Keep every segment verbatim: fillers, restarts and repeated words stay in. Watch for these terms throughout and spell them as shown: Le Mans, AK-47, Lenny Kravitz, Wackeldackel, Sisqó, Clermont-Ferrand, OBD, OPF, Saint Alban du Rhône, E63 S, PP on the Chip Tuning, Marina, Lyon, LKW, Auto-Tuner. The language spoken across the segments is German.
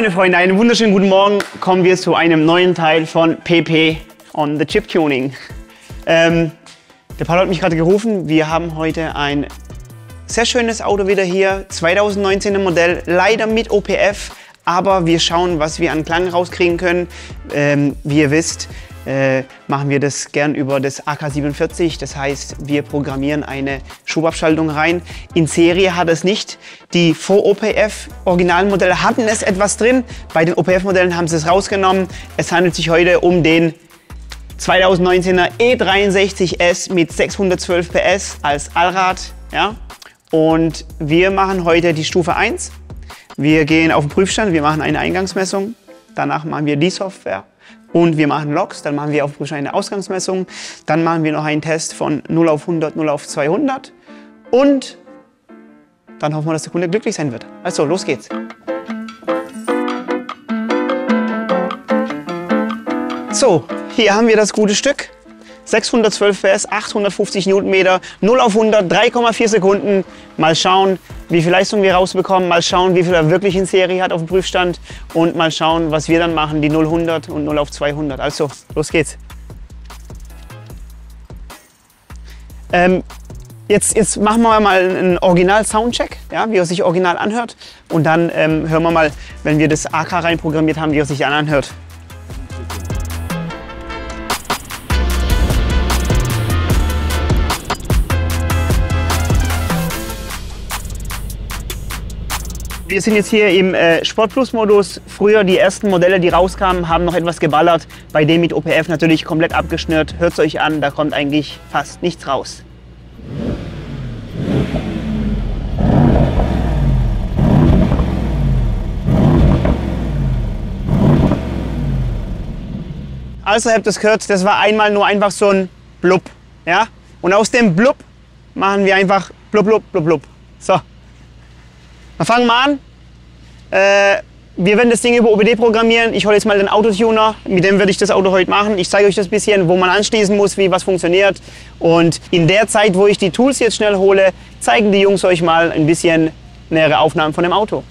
meine Freunde, einen wunderschönen guten Morgen. Kommen wir zu einem neuen Teil von P P on the Chip Tuning. Ähm, der Paul hat mich gerade gerufen. Wir haben heute ein sehr schönes Auto wieder hier. zweitausendneunzehner Modell, leider mit O P F. Aber wir schauen, was wir an Klang rauskriegen können. Ähm, wie ihr wisst, äh, machen wir das gern über das A K siebenundvierzig. Das heißt, wir programmieren eine Schubabschaltung rein. In Serie hat es nicht. Die Vor-O P F-Originalmodelle hatten es etwas drin. Bei den O P F-Modellen haben sie es rausgenommen. Es handelt sich heute um den zweitausendneunzehner E dreiundsechzig S mit sechshundertzwölf P S als Allrad. Ja? Und wir machen heute die Stufe eins. Wir gehen auf den Prüfstand, wir machen eine Eingangsmessung, danach machen wir die Software und wir machen Logs, dann machen wir auf dem Prüfstand eine Ausgangsmessung, dann machen wir noch einen Test von null auf hundert, null auf zweihundert und dann hoffen wir, dass der Kunde glücklich sein wird. Also, los geht's! So, hier haben wir das gute Stück. sechshundertzwölf P S, achthundertfünfzig Newtonmeter, null auf hundert, drei Komma vier Sekunden. Mal schauen, wie viel Leistung wir rausbekommen, mal schauen, wie viel er wirklich in Serie hat auf dem Prüfstand und mal schauen, was wir dann machen, die null auf hundert und null auf zweihundert. Also, los geht's. Ähm, jetzt, jetzt machen wir mal einen Original-Soundcheck, ja, wie er sich original anhört. Und dann ähm, hören wir mal, wenn wir das A K reinprogrammiert haben, wie er sich dann anhört. Wir sind jetzt hier im äh, Sport-Plus-Modus. Früher die ersten Modelle, die rauskamen, haben noch etwas geballert. Bei dem mit O P F natürlich komplett abgeschnürt. Hört es euch an, da kommt eigentlich fast nichts raus. Also, ihr habt es gehört, das war einmal nur einfach so ein Blub. Ja? Und aus dem Blub machen wir einfach Blub, Blub, Blub, Blub. So. Dann fangen wir an. Äh, wir werden das Ding über O B D programmieren. Ich hole jetzt mal den Auto-Tuner. Mit dem werde ich das Auto heute machen. Ich zeige euch das ein bisschen, wo man anschließen muss, wie was funktioniert. Und in der Zeit, wo ich die Tools jetzt schnell hole, zeigen die Jungs euch mal ein bisschen nähere Aufnahmen von dem Auto.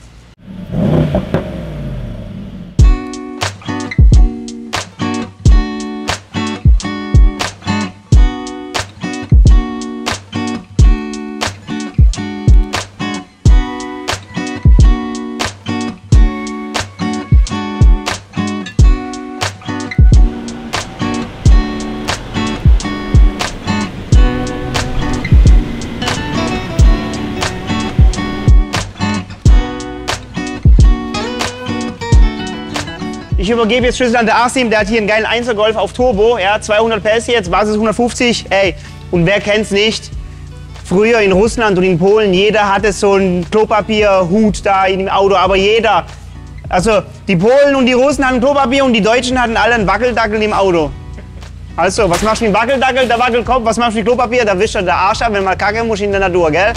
Ich übergebe jetzt Schlüssel an der Asim, der hat hier einen geilen Einzelgolf auf Turbo, ja, zweihundert P S jetzt, Basis hundertfünfzig, ey, und wer kennt's nicht? Früher in Russland und in Polen, jeder hatte so einen Klopapierhut da in dem Auto, aber jeder. Also, die Polen und die Russen hatten Klopapier und die Deutschen hatten alle einen Wackeldackel im Auto. Also, was machst du mit dem Wackeldackel? Der Wackelkopf, was machst du mit Klopapier? Da wischt er der Arsch ab, wenn man kacke muss in der Natur, gell?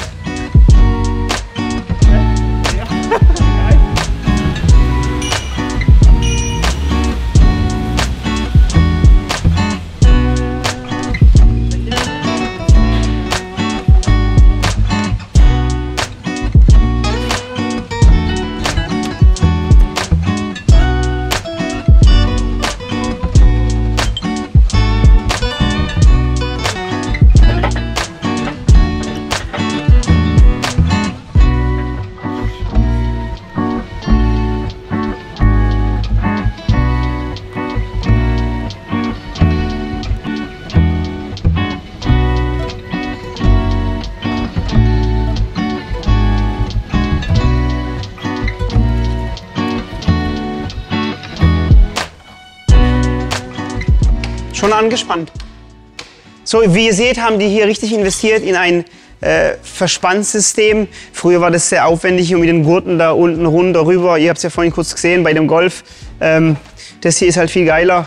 Schon angespannt. So, wie ihr seht, haben die hier richtig investiert in ein äh, Verspannsystem. Früher war das sehr aufwendig und mit den Gurten da unten runter rüber. Ihr habt es ja vorhin kurz gesehen bei dem Golf. Ähm, das hier ist halt viel geiler.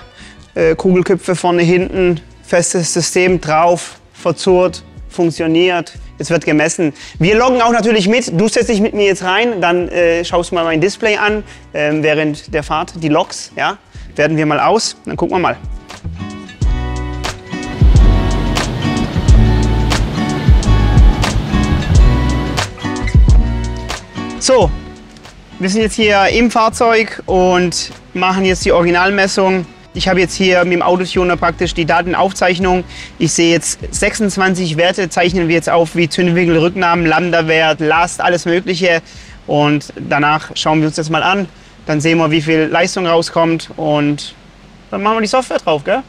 Äh, Kugelköpfe vorne, hinten, festes System drauf, verzurrt, funktioniert. Es wird gemessen. Wir loggen auch natürlich mit. Du setzt dich mit mir jetzt rein, dann äh, schaust du mal mein Display an. Ähm, während der Fahrt die Logs, ja, werten wir mal aus. Dann gucken wir mal. So, Wir sind jetzt hier im Fahrzeug und machen jetzt die Originalmessung. Ich habe jetzt hier mit dem Auto-Tuner praktisch die Datenaufzeichnung. Ich sehe jetzt sechsundzwanzig Werte, zeichnen wir jetzt auf, wie Zündwinkel, Rücknahmen, Lambda-Wert, Last, alles Mögliche. Und danach schauen wir uns das mal an. Dann sehen wir, wie viel Leistung rauskommt und dann machen wir die Software drauf, gell?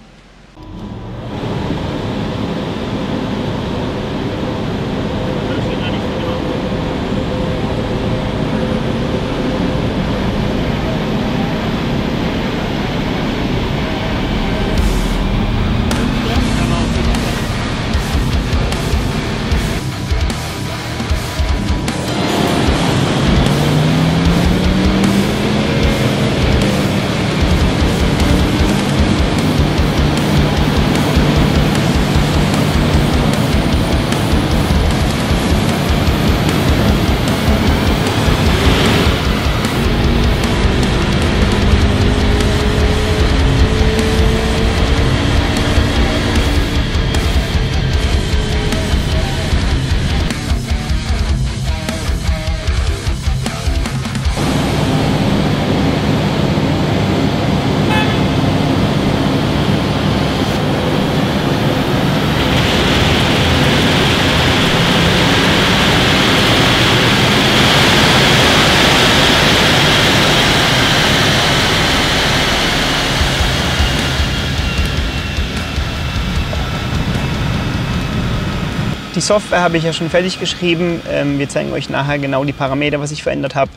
Die Software habe ich ja schon fertig geschrieben. Wir zeigen euch nachher genau die Parameter, was ich verändert habe.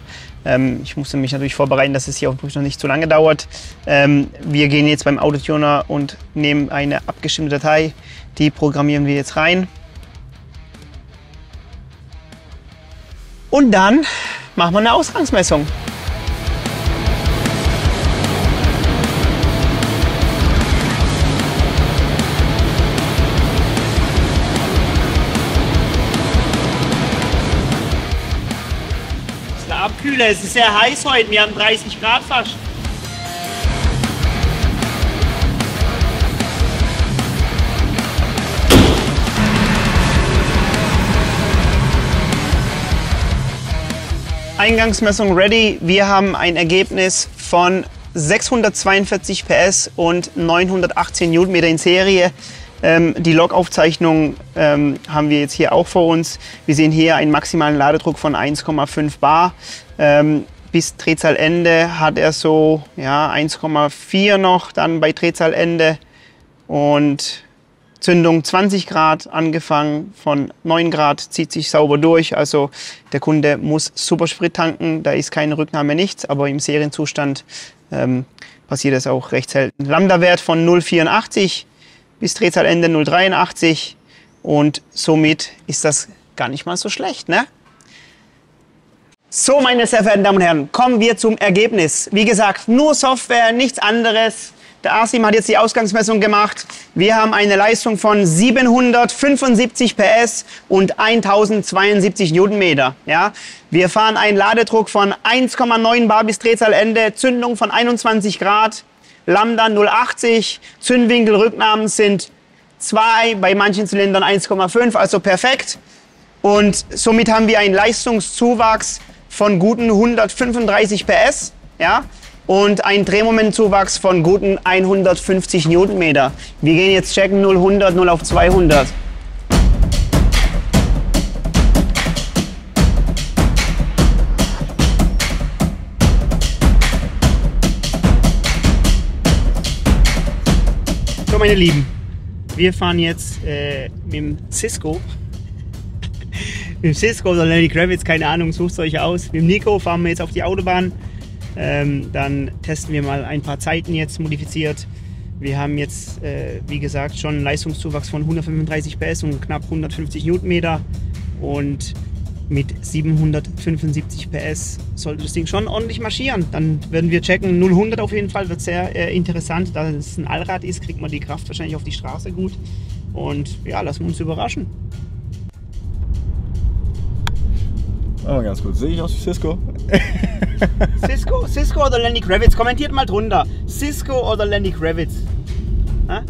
Ich musste mich natürlich vorbereiten, dass es hier auch noch nicht zu lange dauert. Wir gehen jetzt beim Auto-Tuner und nehmen eine abgestimmte Datei. Die programmieren wir jetzt rein. Und dann machen wir eine Ausgangsmessung. Es ist sehr heiß heute, wir haben dreißig Grad fast. Eingangsmessung ready. Wir haben ein Ergebnis von sechshundertzweiundvierzig P S und neunhundertachtzehn Newtonmeter in Serie. Ähm, die Logaufzeichnung ähm, haben wir jetzt hier auch vor uns. Wir sehen hier einen maximalen Ladedruck von eins Komma fünf Bar. Ähm, bis Drehzahlende hat er so ja, eins Komma vier noch, dann bei Drehzahlende. Und Zündung zwanzig Grad, angefangen von neun Grad, zieht sich sauber durch. Also der Kunde muss super Sprit tanken, da ist keine Rücknahme, nichts. Aber im Serienzustand ähm, passiert das auch recht selten. Lambda-Wert von null Komma vierundachtzig. Bis Drehzahlende null Komma dreiundachtzig und somit ist das gar nicht mal so schlecht, ne? So, meine sehr verehrten Damen und Herren, kommen wir zum Ergebnis. Wie gesagt, nur Software, nichts anderes. Der Asim hat jetzt die Ausgangsmessung gemacht. Wir haben eine Leistung von siebenhundertfünfundsiebzig P S und tausendzweiundsiebzig Newtonmeter. Ja? Wir fahren einen Ladedruck von eins Komma neun Bar bis Drehzahlende, Zündung von einundzwanzig Grad. Lambda null Komma achtzig, Zündwinkelrücknahmen sind zwei, bei manchen Zylindern eins Komma fünf, also perfekt. Und somit haben wir einen Leistungszuwachs von guten hundertfünfunddreißig P S, ja, und einen Drehmomentzuwachs von guten hundertfünfzig Newtonmeter. Wir gehen jetzt checken null hundert, null auf zweihundert. Meine Lieben, wir fahren jetzt äh, mit dem Sisqó, mit dem Sisqó oder Lenny Kravitz, keine Ahnung, sucht euch aus. Mit dem Nico fahren wir jetzt auf die Autobahn, ähm, dann testen wir mal ein paar Zeiten jetzt modifiziert. Wir haben jetzt, äh, wie gesagt, schon einen Leistungszuwachs von hundertfünfunddreißig P S und knapp hundertfünfzig Newtonmeter und mit siebenhundertfünfundsiebzig P S sollte das Ding schon ordentlich marschieren. Dann werden wir checken. null hundert auf jeden Fall wird sehr äh, interessant. Da es ein Allrad ist, kriegt man die Kraft wahrscheinlich auf die Straße gut. Und ja, lassen wir uns überraschen. Oh, ganz kurz. Sehe ich aus wie Sisqó? Sisqó? Sisqó oder Lenny Kravitz? Kommentiert mal drunter. Sisqó oder Lenny Kravitz? Ha?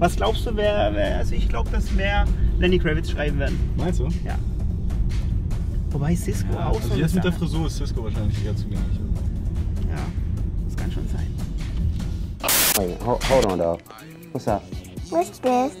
Was glaubst du, wer, wer... Also ich glaube, dass mehr Lenny Kravitz schreiben werden. Meinst du? Ja. Wobei Sisqó ja, auch also so jetzt mit der Frisur ist Sisqó wahrscheinlich eher zugänglich. Ja, das kann schon sein. Hey, hold on up. What's up? What's this?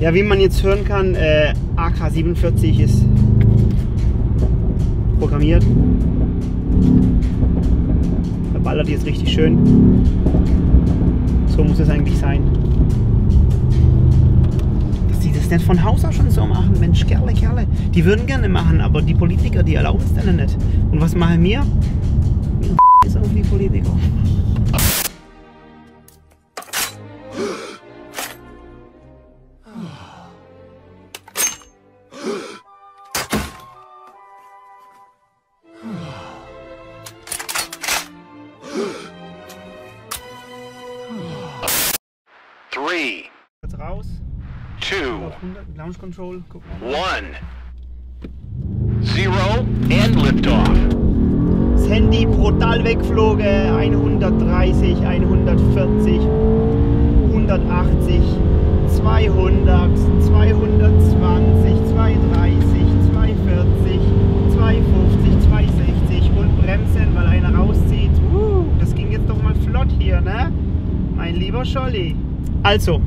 Ja, wie man jetzt hören kann, äh, A K siebenundvierzig ist programmiert. Der ballert jetzt richtig schön. So muss es eigentlich sein. Dass die das nicht von Haus aus schon so machen, Mensch, Kerle, Kerle. Die würden gerne machen, aber die Politiker, die erlauben es denen nicht. Und was machen wir? Wir ist auf die Politiker. Launch control. One. Zero and liftoff. Das Handy brutal wegfloge. hundertdreißig, hundertvierzig, hundertachtzig, zweihundert, zweihundertzwanzig, zweihundertdreißig, zweihundertvierzig, zweihundertfünfzig, zweihundertsechzig und bremsen, weil einer rauszieht. Uh, das ging jetzt doch mal flott hier, ne? Mein lieber Scholli. Also.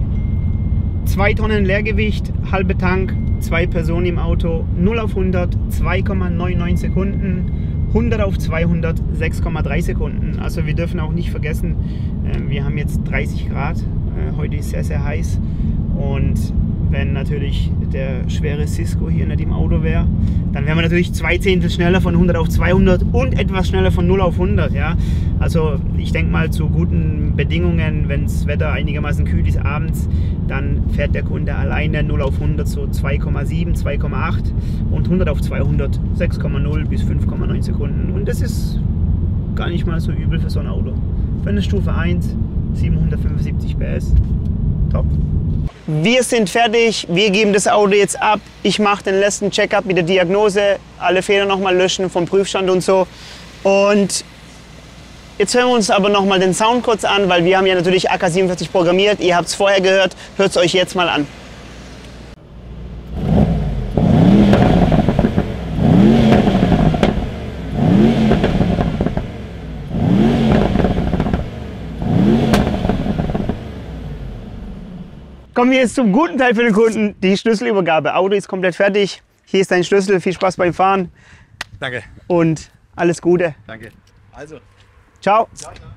zwei Tonnen Leergewicht, halbe Tank, zwei Personen im Auto, null auf hundert, zwei Komma neunundneunzig Sekunden, hundert auf zweihundert, sechs Komma drei Sekunden. Also wir dürfen auch nicht vergessen, wir haben jetzt dreißig Grad, heute ist sehr, sehr heiß. Und wenn natürlich der schwere Sisqó hier nicht im Auto wäre, dann wären wir natürlich zwei Zehntel schneller von hundert auf zweihundert und etwas schneller von null auf hundert. Ja? Also ich denke mal, zu guten Bedingungen, wenn das Wetter einigermaßen kühl ist abends, dann fährt der Kunde alleine null auf hundert so zwei Komma sieben, zwei Komma acht und hundert auf zweihundert sechs Komma null bis fünf Komma neun Sekunden. Und das ist gar nicht mal so übel für so ein Auto. Für eine Stufe eins, siebenhundertfünfundsiebzig P S. Top. Wir sind fertig, wir geben das Auto jetzt ab. Ich mache den letzten Check-up mit der Diagnose, alle Fehler nochmal löschen vom Prüfstand und so. Und jetzt hören wir uns aber nochmal den Sound kurz an, weil wir haben ja natürlich A K siebenundvierzig programmiert. Ihr habt es vorher gehört, hört es euch jetzt mal an. Kommen wir jetzt zum guten Teil für den Kunden, die Schlüsselübergabe. Auto ist komplett fertig. Hier ist dein Schlüssel. Viel Spaß beim Fahren. Danke. Und alles Gute. Danke. Also. Ciao. Ciao.